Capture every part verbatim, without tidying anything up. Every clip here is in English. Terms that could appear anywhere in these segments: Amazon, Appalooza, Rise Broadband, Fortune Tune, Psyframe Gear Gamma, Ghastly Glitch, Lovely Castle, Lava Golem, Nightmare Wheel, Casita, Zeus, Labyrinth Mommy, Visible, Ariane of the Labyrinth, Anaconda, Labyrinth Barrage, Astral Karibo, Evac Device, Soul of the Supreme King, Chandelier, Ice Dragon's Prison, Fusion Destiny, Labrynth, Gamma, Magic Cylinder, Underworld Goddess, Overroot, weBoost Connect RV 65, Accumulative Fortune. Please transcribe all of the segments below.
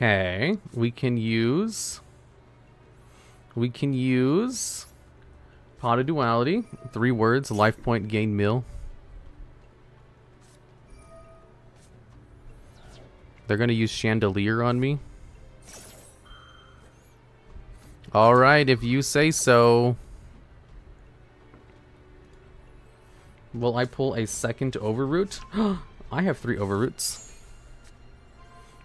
Okay, we can use... We can use... Pot of Duality. Three words, life point, gain mill. They're gonna use Chandelier on me. Alright, if you say so. Will I pull a second Overroot? I have three Overroots.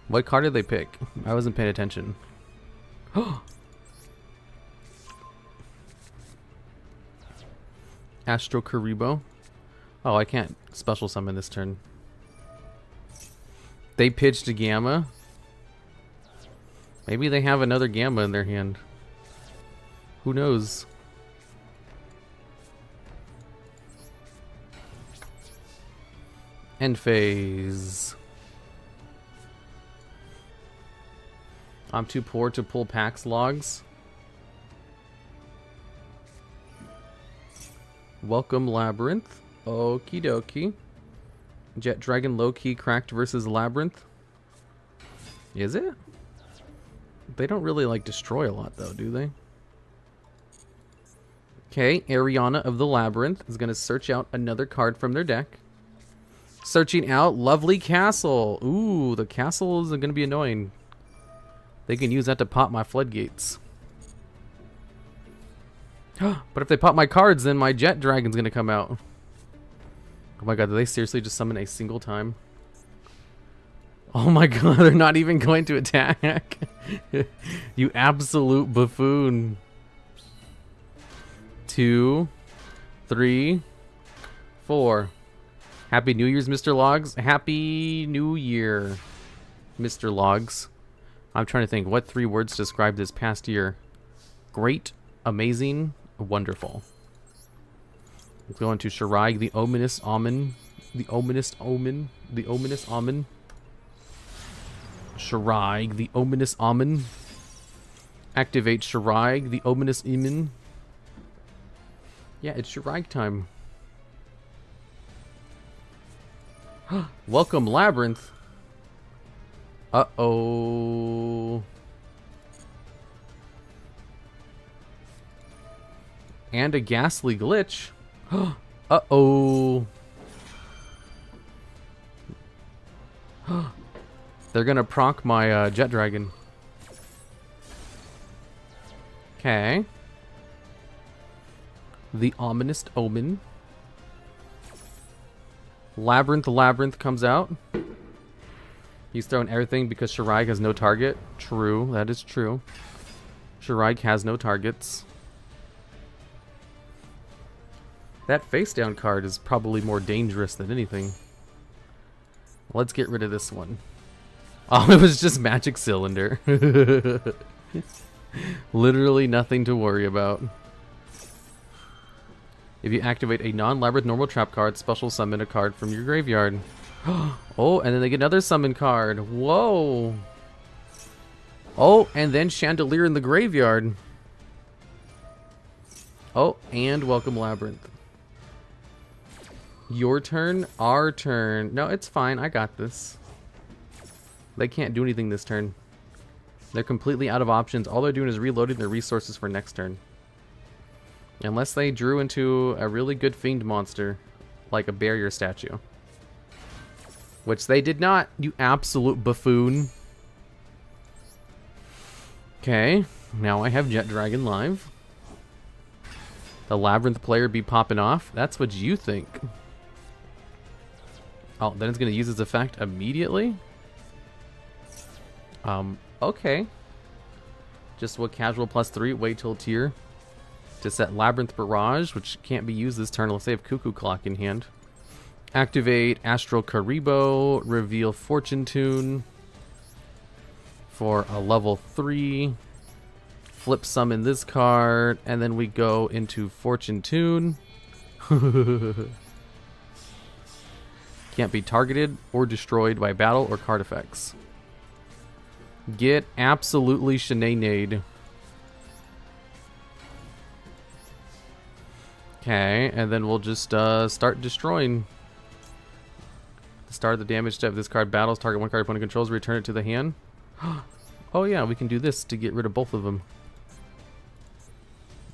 What card did they pick? I wasn't paying attention. Astral Karibo. Oh, I can't special summon this turn. They pitched a Gamma. Maybe they have another Gamma in their hand. Who knows? End phase. I'm too poor to pull Pax Logs. Welcome Labyrinth. Okie dokie. Jet Dragon low key cracked versus Labyrinth. Is it? They don't really like destroy a lot though, do they? Okay, Ariane of the Labyrinth is gonna search out another card from their deck. Searching out Lovely Castle. Ooh, the castle is gonna be annoying. They can use that to pop my floodgates. But if they pop my cards, then my Jet Dragon's gonna come out. Oh my god, did they seriously just summon a single time? Oh my god, they're not even going to attack. You absolute buffoon. Two, three, four. Happy New Year's, Mister Logs. Happy New Year, Mister Logs. I'm trying to think, what three words describe this past year? Great, amazing, wonderful. Let's go into Shiraig, the ominous omen. The ominous omen. The ominous omen. Shiraig, the ominous omen. Activate Shiraig, the ominous omen. Yeah, it's Shiraig time. Welcome, Labyrinth. Uh-oh. And a Ghastly Glitch. Uh-oh. They're gonna proc my uh, Jet Dragon. Okay. The Ominous Omen. Labyrinth, Labyrinth comes out. He's throwing everything because Shiraig has no target. True, that is true. Shiraig has no targets. That face down card is probably more dangerous than anything. Let's get rid of this one. Oh, it was just Magic Cylinder. Literally nothing to worry about. If you activate a non-Labyrinth normal trap card, special summon a card from your graveyard. Oh, and then they get another summon card. Whoa. Oh, and then Chandelier in the graveyard. Oh, and welcome Labyrinth. Your turn, our turn. No, it's fine. I got this. They can't do anything this turn. They're completely out of options. All they're doing is reloading their resources for next turn. Unless they drew into a really good fiend monster, like a barrier statue. Which they did not, you absolute buffoon. Okay, now I have Jet Dragon live. The Labyrinth player be popping off. That's what you think. Oh, then it's going to use its effect immediately? Um, okay. Just what casual plus three, wait till tier. To set Labyrinth Barrage, which can't be used this turn unless they have Cuckoo Clock in hand. Activate Astral Karibo, reveal Fortune Tune for a level three. Flip summon this card, and then we go into Fortune Tune. Can't be targeted or destroyed by battle or card effects. Get absolutely shenanigans. Okay, and then we'll just uh, start destroying. The start of the damage step. This card battles. Target one card opponent controls. Return it to the hand. Oh yeah, we can do this to get rid of both of them.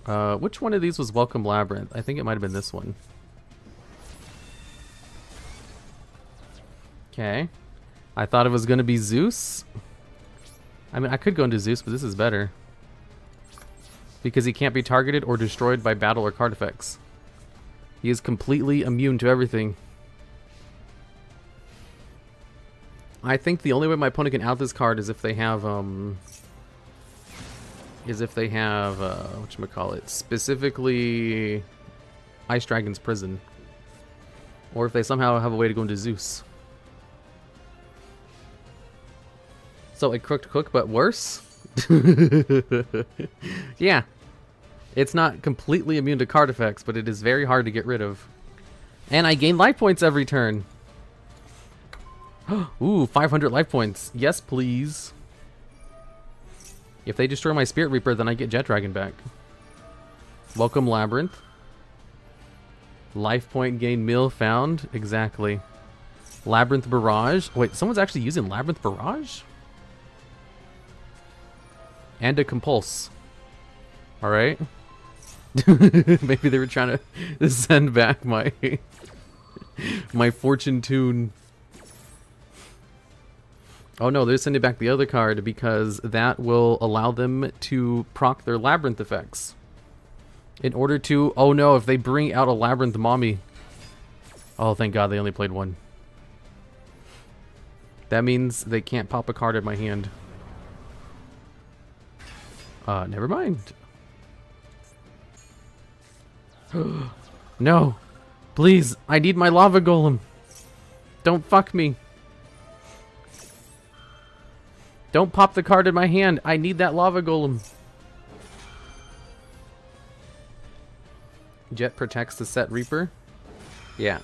Uh, which one of these was Welcome Labyrinth? I think it might have been this one. Okay. I thought it was going to be Zeus. I mean, I could go into Zeus, but this is better. Because he can't be targeted or destroyed by battle or card effects. He is completely immune to everything. I think the only way my opponent can out this card is if they have, um... is if they have, uh, whatchamacallit, specifically Ice Dragon's Prison. Or if they somehow have a way to go into Zeus. So a Crooked Cook, but worse? Yeah. It's not completely immune to card effects, but it is very hard to get rid of. And I gain life points every turn! Ooh, five hundred life points. Yes, please. If they destroy my Spirit Reaper, then I get Jet Dragon back. Welcome Labyrinth. Life point gain mill found. Exactly. Labyrinth Barrage. Wait, someone's actually using Labyrinth Barrage? And a Compulse. Alright. Maybe they were trying to send back my... my Fortune Tune. Oh no, they're sending back the other card because that will allow them to proc their Labyrinth effects. In order to... Oh no, if they bring out a Labyrinth Mommy. Oh, thank God they only played one. That means they can't pop a card in my hand. Uh, never mind. No. Please, I need my Lava Golem. Don't fuck me. Don't pop the card in my hand. I need that Lava Golem. Jet protects the set Reaper. Yeah.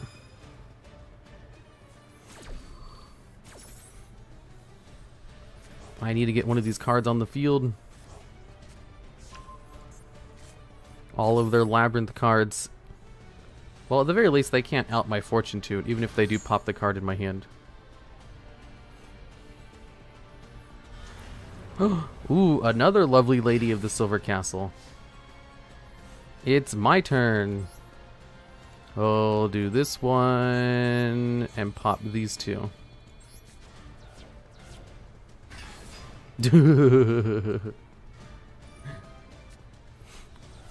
I need to get one of these cards on the field. All of their Labyrinth cards. Well, at the very least, they can't out my Fortune Tune, even if they do pop the card in my hand. Ooh, another Lovely Lady of the Silver Castle. It's my turn. I'll do this one and pop these two.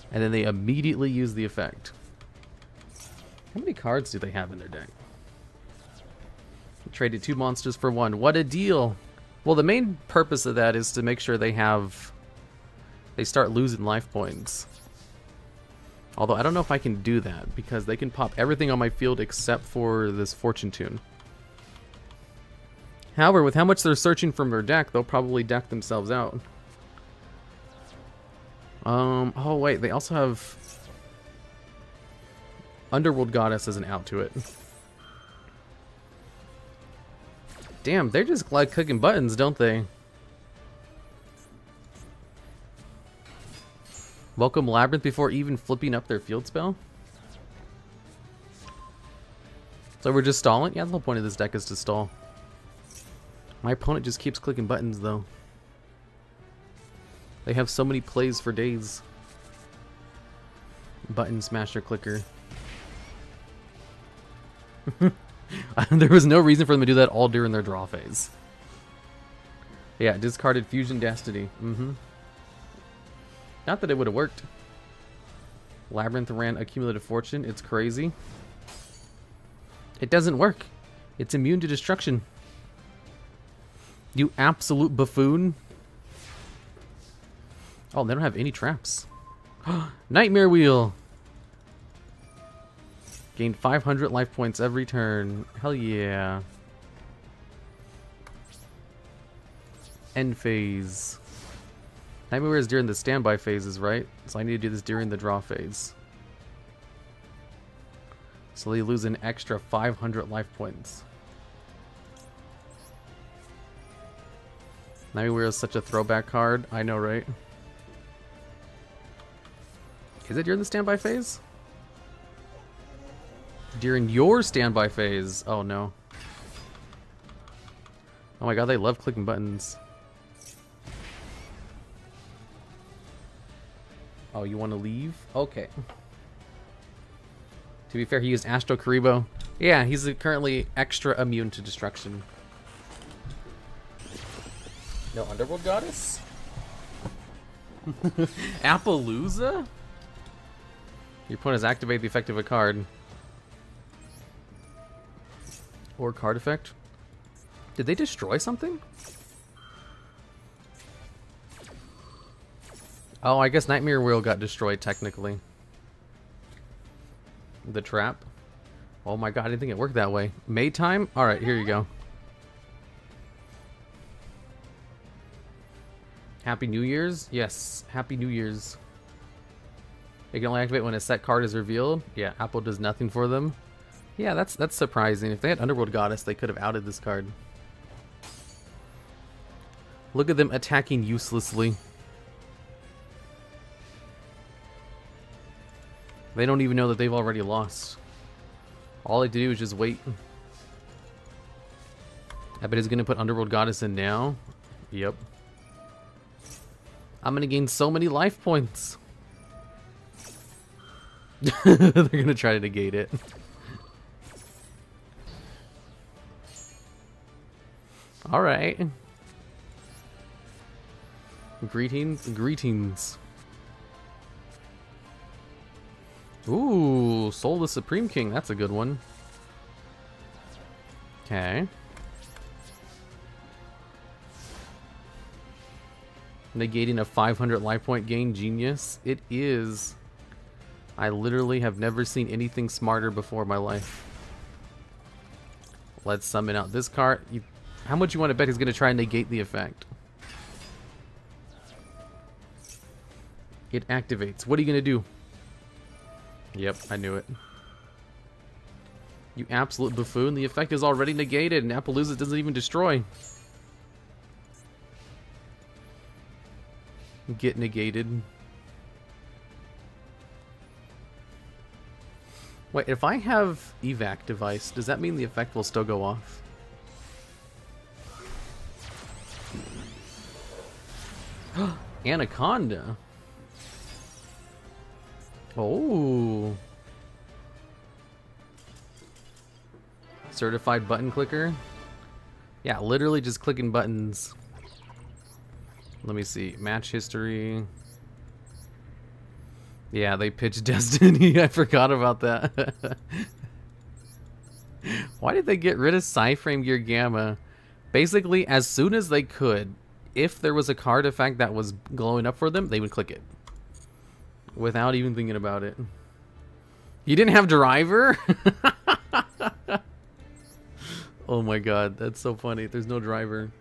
And then they immediately use the effect. How many cards do they have in their deck? Traded two monsters for one. What a deal! Well, the main purpose of that is to make sure they have... they start losing life points. Although, I don't know if I can do that, because they can pop everything on my field except for this Fortune Tune. However, with how much they're searching from their deck, they'll probably deck themselves out. Um, oh wait, they also have... Underworld Goddess isn't out to it. Damn, they're just like clicking buttons, don't they? Welcome Labyrinth before even flipping up their field spell? So we're just stalling? Yeah, the whole point of this deck is to stall. My opponent just keeps clicking buttons, though. They have so many plays for days. Button smasher clicker. There was no reason for them to do that all during their draw phase. Yeah, discarded Fusion Destiny. Mm-hmm. Not that it would have worked. Labyrinth ran Accumulative Fortune. It's crazy. It doesn't work. It's immune to destruction. You absolute buffoon. Oh, they don't have any traps. Nightmare Wheel! Gain five hundred life points every turn. Hell yeah. End phase. Nightmare is during the standby phases, right? So I need to do this during the draw phase. So they lose an extra five hundred life points. Nightmare is such a throwback card. I know, right? Is it during the standby phase? During your standby phase. Oh no. Oh my God, they love clicking buttons. Oh, you want to leave? Okay. To be fair, he used Astral Karibo. Yeah, he's currently extra immune to destruction. No Underworld Goddess? Appalooza? Your opponent has activated the effect of a card. Or card effect. Did they destroy something? Oh, I guess Nightmare Wheel got destroyed technically. The trap. Oh my god, I didn't think it worked that way. Maytime? Alright, here you go. Happy New Year's? Yes, Happy New Year's. It can only activate when a set card is revealed. Yeah, Apple does nothing for them. Yeah, that's that's surprising. If they had Underworld Goddess, they could have outed this card. Look at them attacking uselessly. They don't even know that they've already lost. All they do is just wait. I bet he's going to put Underworld Goddess in now. Yep. I'm going to gain so many life points. They're going to try to negate it. Alright. Greetings. Greetings. Ooh, Soul of the Supreme King. That's a good one. Okay. Negating a five hundred life point gain. Genius. It is. I literally have never seen anything smarter before in my life. Let's summon out this card. You, how much you want to bet he's going to try and negate the effect? It activates. What are you going to do? Yep, I knew it. You absolute buffoon. The effect is already negated, and Appalooza doesn't even destroy. Get negated. Wait, if I have Evac Device, does that mean the effect will still go off? Anaconda! Oh, certified button clicker. Yeah, literally just clicking buttons. Let me see match history. Yeah, they pitched Destiny. I forgot about that. Why did they get rid of Psyframe Gear Gamma? Basically, as soon as they could, if there was a card effect that was glowing up for them, they would click it. Without even thinking about it. You didn't have driver? Oh my god, that's so funny. There's no driver.